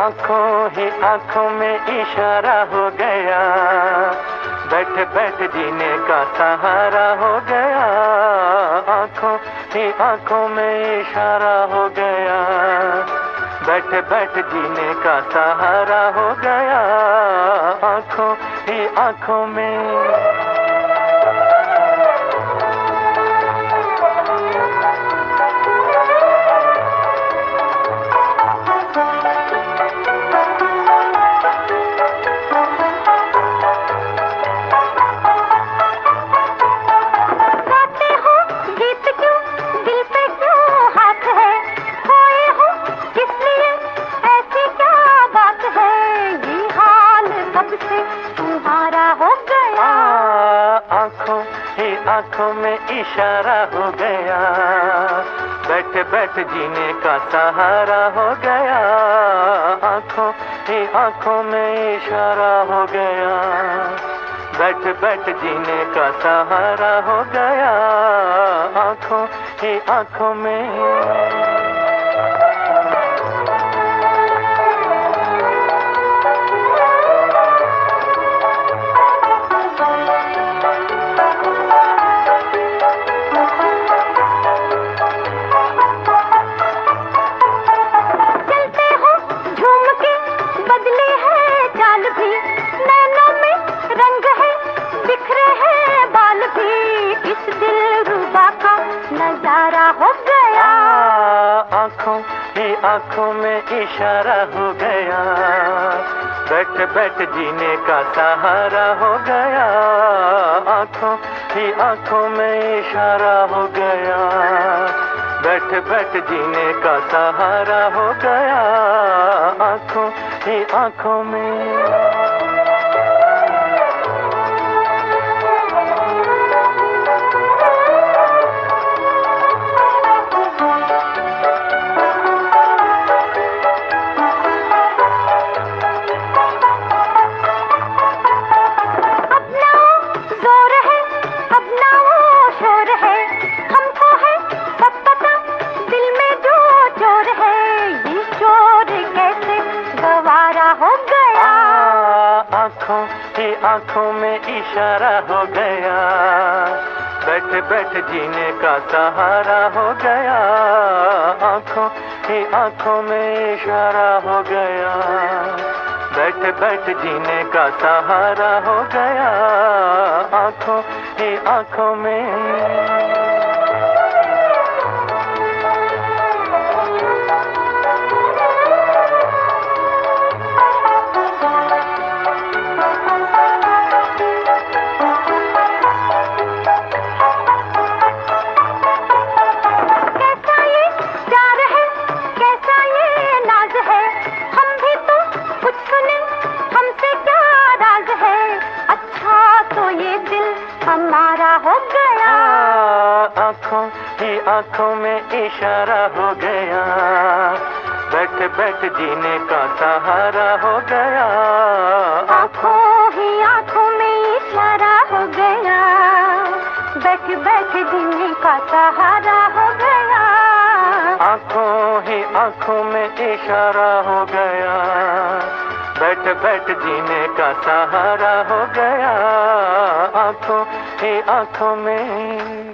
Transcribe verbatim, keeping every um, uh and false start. आंखों ही आंखों में इशारा हो गया, बैठ बैठ जीने का सहारा हो गया। आंखों ही आंखों में इशारा हो गया, बैठ बैठ जीने का सहारा हो गया। आंखों ही आंखों में आंखों में इशारा हो गया, बैठ बैठ जीने का सहारा हो गया। आंखों ही आंखों में इशारा हो गया, बैठ बैठ जीने का सहारा हो गया। आंखों ही आंखों में आंखों में इशारा हो गया, बैठ बैठ जीने का सहारा हो गया। आंखों ही आंखों में इशारा हो गया, बैठ बैठ जीने का सहारा हो गया। आंखों ही आंखों में आंखों ही आंखों में इशारा हो गया, बैठ बैठ जीने का सहारा हो गया। आंखों ही आंखों में इशारा हो गया, बैठ बैठ जीने का सहारा हो गया। आंखों ही आंखों में आंखों ही आंखों में इशारा हो गया, बैठ बैठ जीने का सहारा हो गया। आंखों ही आंखों में इशारा हो गया, बैठ बैठ जीने का सहारा हो गया। आंखों ही आंखों में इशारा हो गया, बैठ बैठ जीने का सहारा हो गया। आंखों ही आंखों में